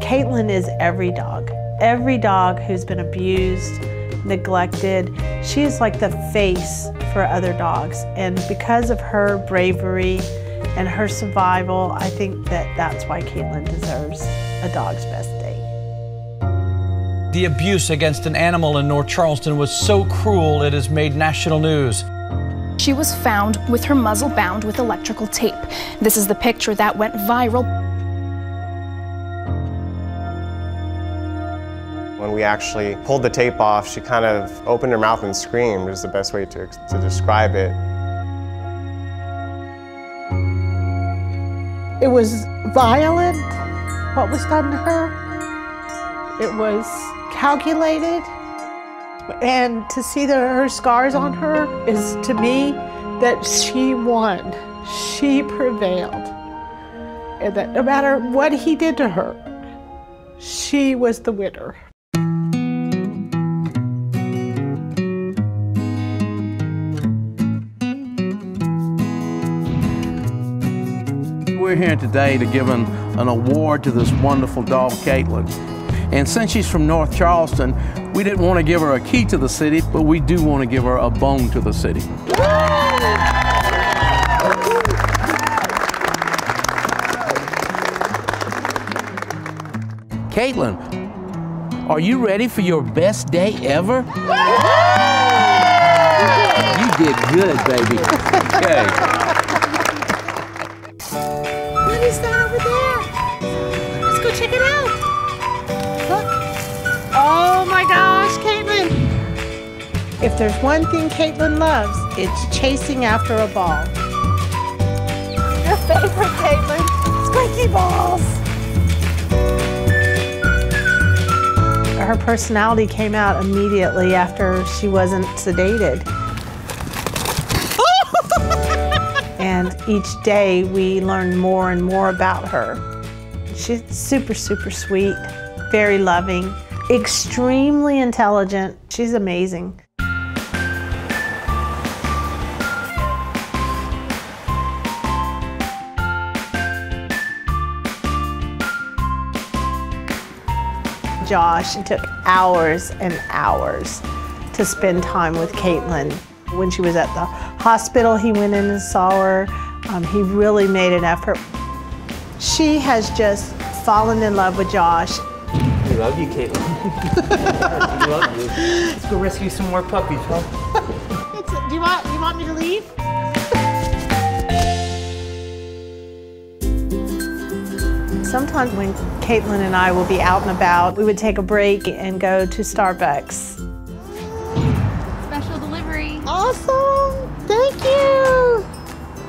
Caitlyn is every dog. Every dog who's been abused, neglected, she is like the face for other dogs. And because of her bravery and her survival, I think that's why Caitlyn deserves a dog's best day. The abuse against an animal in North Charleston was so cruel it has made national news. She was found with her muzzle bound with electrical tape. This is the picture that went viral. When we actually pulled the tape off, she kind of opened her mouth and screamed, is the best way to describe it. It was violent, what was done to her. It was calculated, and to see her scars on her is, to me, that she won, she prevailed, and that no matter what he did to her, she was the winner. We're here today to give an award to this wonderful dog, Caitlyn. And since she's from North Charleston, we didn't want to give her a key to the city, but we do want to give her a bone to the city. Caitlyn, are you ready for your best day ever? You did good, baby. Okay. What is that over there? Let's go check it out. Oh my gosh, Caitlyn! If there's one thing Caitlyn loves, it's chasing after a ball. Your favorite, Caitlyn, squeaky balls! Her personality came out immediately after she wasn't sedated. And each day we learned more and more about her. She's super, super sweet, very loving. Extremely intelligent. She's amazing. Josh, it took hours and hours to spend time with Caitlyn. When she was at the hospital, he went in and saw her. He really made an effort. She has just fallen in love with Josh. We love you, Caitlyn. We love you. Let's go rescue some more puppies, huh? Do you want me to leave? Sometimes when Caitlyn and I will be out and about, we would take a break and go to Starbucks. Special delivery. Awesome! Thank you!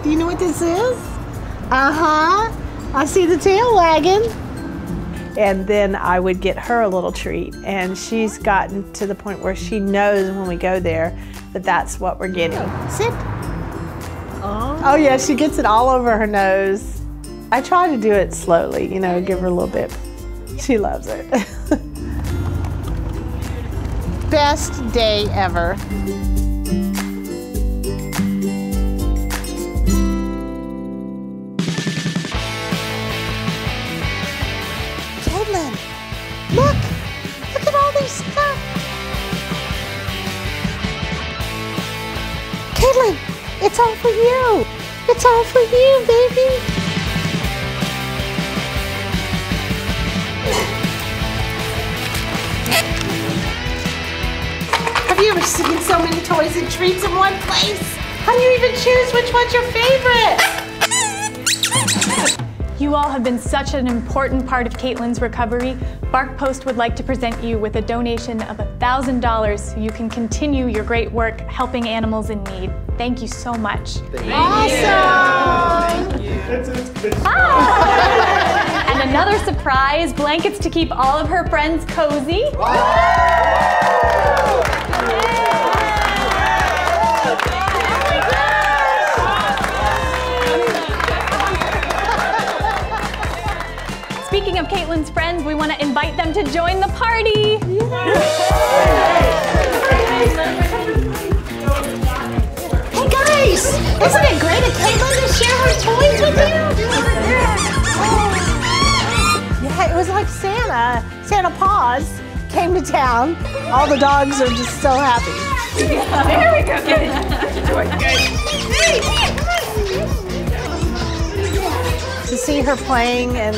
Do you know what this is? Uh-huh. I see the tail wagging. And then I would get her a little treat. And she's gotten to the point where she knows when we go there that that's what we're getting. Sip. Oh yeah, she gets it all over her nose. I try to do it slowly, you know, give her a little bit. She loves it. Best day ever. Look at all this stuff. Caitlyn, it's all for you. It's all for you, baby. Have you ever seen so many toys and treats in one place? How do you even choose which one's your favorite? You all have been such an important part of Caitlyn's recovery. BarkPost would like to present you with a donation of $1,000 so you can continue your great work helping animals in need. Thank you so much. Thank awesome! You. Thank you. Ah. And another surprise, blankets to keep all of her friends cozy. Speaking of Caitlyn's friends, we want to invite them to join the party. Hey guys, isn't it great of Caitlyn to share her toys with you? Santa Paws came to town. All the dogs are just so happy. Yeah. There we go. Get it. To see her playing and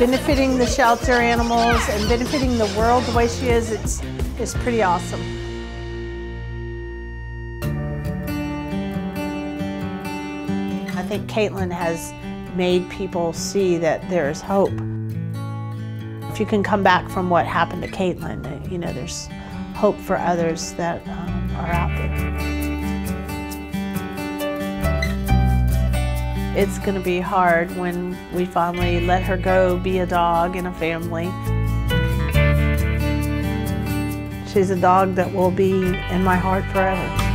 benefiting the shelter animals and benefiting the world the way she is, it's pretty awesome. I think Caitlyn has made people see that there is hope. If you can come back from what happened to Caitlyn, you know, there's hope for others that are out there. It's going to be hard when we finally let her go be a dog in a family. She's a dog that will be in my heart forever.